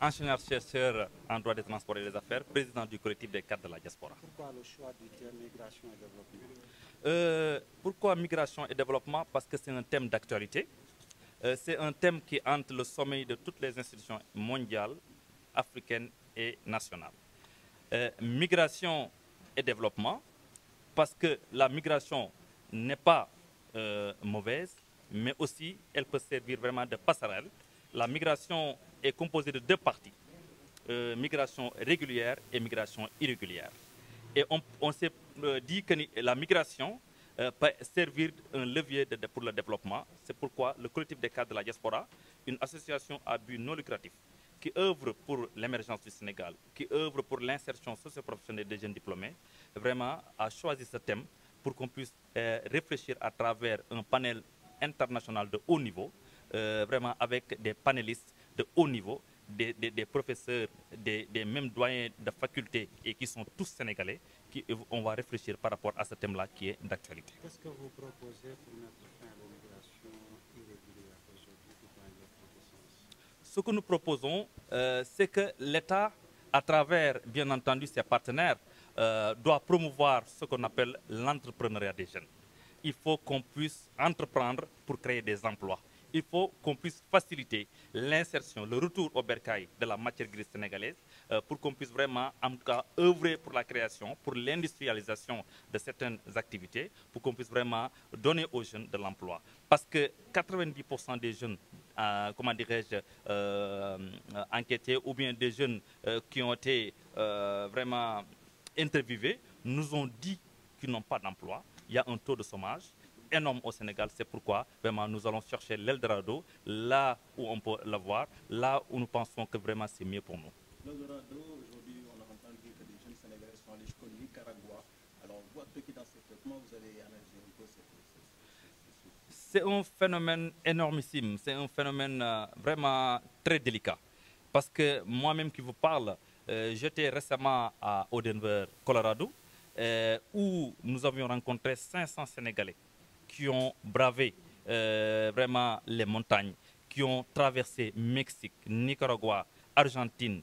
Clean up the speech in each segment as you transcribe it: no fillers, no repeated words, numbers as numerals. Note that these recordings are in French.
Ingénieur-chercheur en droit des transports et des affaires, président du collectif des cadres de la diaspora. Pourquoi le choix du terme migration et développement? Pourquoi migration et développement? Parce que c'est un thème d'actualité. C'est un thème qui hante le sommeil de toutes les institutions mondiales, africaines et nationales. Migration et développement, parce que la migration n'est pas mauvaise, mais aussi elle peut servir vraiment de passerelle. La migration est composée de deux parties, migration régulière et migration irrégulière. Et on s'est dit que la migration peut servir un levier pour le développement. C'est pourquoi le collectif des cadres de la diaspora, une association à but non lucratif, qui œuvre pour l'émergence du Sénégal, qui œuvre pour l'insertion socio-professionnelle des jeunes diplômés, vraiment a choisi ce thème pour qu'on puisse réfléchir à travers un panel international de haut niveau, vraiment avec des panélistes de haut niveau, des professeurs, des mêmes doyens de faculté et qui sont tous sénégalais, on va réfléchir par rapport à ce thème-là qui est d'actualité. Qu'est-ce que vous proposez pour mettre fin à l'immigration irrégulière aujourd'hui qui prend notre sens? Ce que nous proposons, c'est que l'État, à travers, bien entendu, ses partenaires, doit promouvoir ce qu'on appelle l'entrepreneuriat des jeunes. Il faut qu'on puisse entreprendre pour créer des emplois. Il faut qu'on puisse faciliter l'insertion, le retour au bercail de la matière grise sénégalaise pour qu'on puisse vraiment, en tout cas, œuvrer pour la création, pour l'industrialisation de certaines activités, pour qu'on puisse vraiment donner aux jeunes de l'emploi. Parce que 90% des jeunes, comment dirais-je, enquêtés ou bien des jeunes qui ont été vraiment interviewés, nous ont dit qu'ils n'ont pas d'emploi. Il y a un taux de chômage énorme au Sénégal, c'est pourquoi vraiment nous allons chercher l'Eldorado, là où on peut l'avoir, là où nous pensons que vraiment c'est mieux pour nous. L'Eldorado, aujourd'hui, on a entendu que les jeunes Sénégalais sont allés jusqu'au Nicaragua. Alors, vous, dans ce traitement, vous allez analyser un peu cette chose. C'est un phénomène énormissime, c'est un phénomène vraiment très délicat. Parce que moi-même qui vous parle, j'étais récemment à Denver, Colorado, où nous avions rencontré 500 Sénégalais qui ont bravé vraiment les montagnes, qui ont traversé Mexique, Nicaragua, Argentine,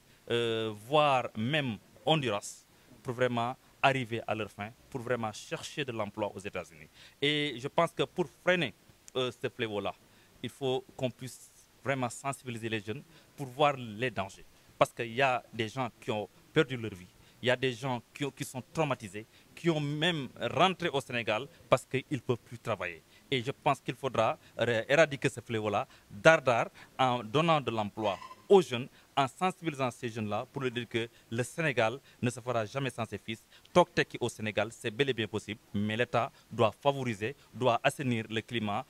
voire même Honduras, pour vraiment arriver à leur fin, pour vraiment chercher de l'emploi aux États-Unis. Et je pense que pour freiner ce fléau-là, il faut qu'on puisse vraiment sensibiliser les jeunes pour voir les dangers. Parce qu'il y a des gens qui ont perdu leur vie. Il y a des gens qui sont traumatisés, qui ont même rentré au Sénégal parce qu'ils ne peuvent plus travailler. Et je pense qu'il faudra éradiquer ce fléau-là, dardard, en donnant de l'emploi aux jeunes, en sensibilisant ces jeunes-là pour leur dire que le Sénégal ne se fera jamais sans ses fils. Toc-tec au Sénégal, c'est bel et bien possible, mais l'État doit favoriser, doit assainir le climat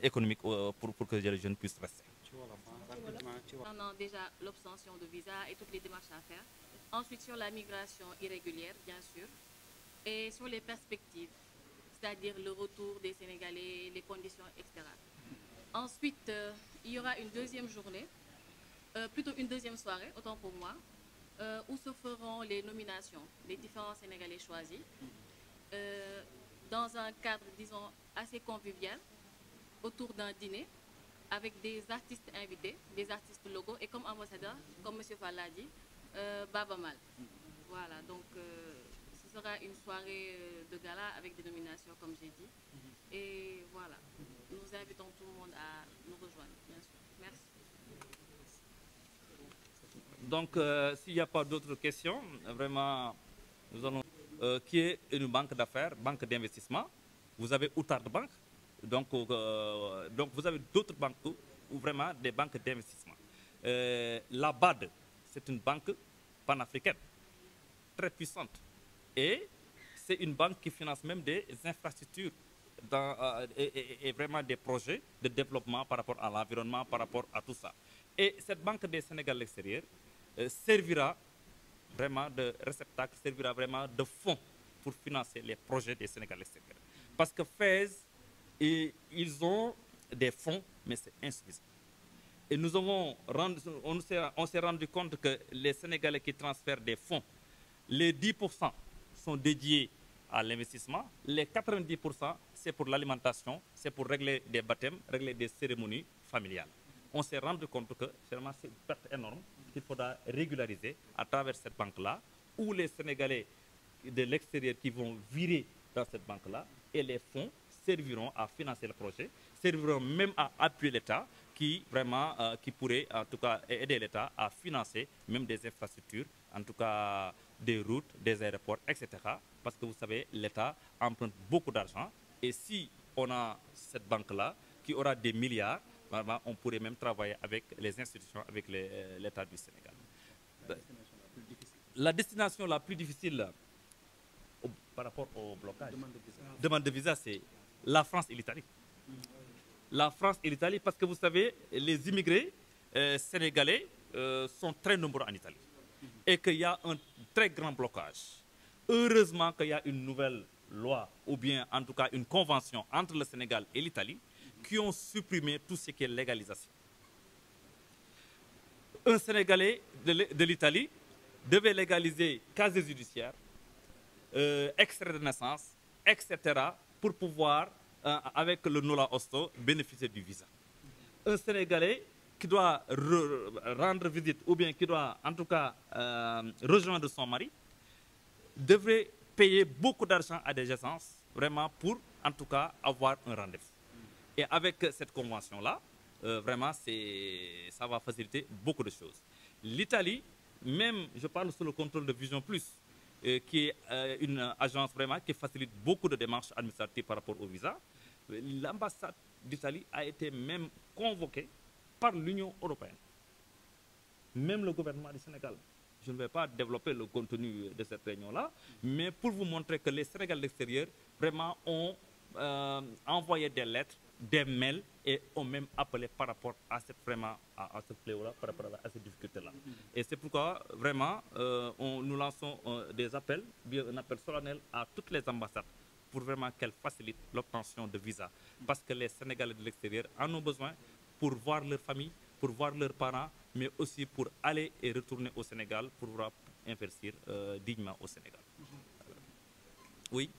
économique pour que les jeunes puissent rester. On a déjà l'obtention de visa et toutes les démarches à faire. Ensuite, sur la migration irrégulière, bien sûr, et sur les perspectives, c'est-à-dire le retour des Sénégalais, les conditions, etc. Ensuite, il y aura une deuxième journée, plutôt une deuxième soirée, autant pour moi, où se feront les nominations des différents Sénégalais choisis, dans un cadre, disons, assez convivial, autour d'un dîner, avec des artistes invités, des artistes locaux, et comme ambassadeur, comme M. Fall l'a dit, Baba Mal. Voilà, donc ce sera une soirée de gala avec des nominations, comme j'ai dit. Et voilà, nous invitons tout le monde à nous rejoindre, bien sûr. Merci. Donc, s'il n'y a pas d'autres questions, vraiment, nous allons... qui est une banque d'affaires, banque d'investissement. Vous avez Outard Bank, donc vous avez d'autres banques ou vraiment des banques d'investissement. La BAD, c'est une banque panafricaine, très puissante. Et c'est une banque qui finance même des infrastructures et vraiment des projets de développement par rapport à l'environnement, par rapport à tout ça. Et cette banque des Sénégal extérieur servira vraiment de réceptacle, servira vraiment de fonds pour financer les projets des Sénégal extérieur. Parce que FES, ils ont des fonds, mais c'est insuffisant. Et nous avons on s'est rendu compte que les Sénégalais qui transfèrent des fonds, les 10% sont dédiés à l'investissement, les 90% c'est pour l'alimentation, c'est pour régler des baptêmes, régler des cérémonies familiales. On s'est rendu compte que c'est une perte énorme qu'il faudra régulariser à travers cette banque-là, ou les Sénégalais de l'extérieur qui vont virer dans cette banque-là, et les fonds serviront à financer le projet, serviront même à appuyer l'État qui vraiment qui pourrait en tout cas aider l'État à financer même des infrastructures, en tout cas des routes, des aéroports, etc. Parce que vous savez, l'État emprunte beaucoup d'argent et si on a cette banque-là qui aura des milliards, vraiment, on pourrait même travailler avec les institutions, avec l'État du Sénégal. La destination la plus difficile par rapport au blocage, demande de visa, c'est la France et l'Italie. La France et l'Italie, parce que vous savez, les immigrés sénégalais sont très nombreux en Italie et qu'il y a un très grand blocage. Heureusement qu'il y a une nouvelle loi, ou bien en tout cas une convention entre le Sénégal et l'Italie qui ont supprimé tout ce qui est légalisation. Un Sénégalais de l'Italie devait légaliser casier judiciaire, extrait de naissance, etc. pour pouvoir, avec le Nola Osto, bénéficier du visa. Un Sénégalais qui doit rendre visite ou bien qui doit en tout cas rejoindre son mari devrait payer beaucoup d'argent à des agences vraiment pour en tout cas avoir un rendez-vous. Et avec cette convention-là, vraiment, ça va faciliter beaucoup de choses. L'Italie, même, je parle sous le contrôle de Vision plus, qui est une agence vraiment qui facilite beaucoup de démarches administratives par rapport au visa. L'ambassade d'Italie a été même convoquée par l'Union européenne. Même le gouvernement du Sénégal. Je ne vais pas développer le contenu de cette réunion-là, mais pour vous montrer que les Sénégalais de l'extérieur vraiment ont envoyé des lettres, des mails et ont même appelé par rapport à cette vraiment à ce fléau-là, par rapport à cette difficulté-là. Et c'est pourquoi vraiment nous lançons des appels, un appel solennel à toutes les ambassades pour vraiment qu'elles facilitent l'obtention de visas. Parce que les Sénégalais de l'extérieur en ont besoin pour voir leur famille, pour voir leurs parents, mais aussi pour aller et retourner au Sénégal pour pouvoir investir dignement au Sénégal. Oui.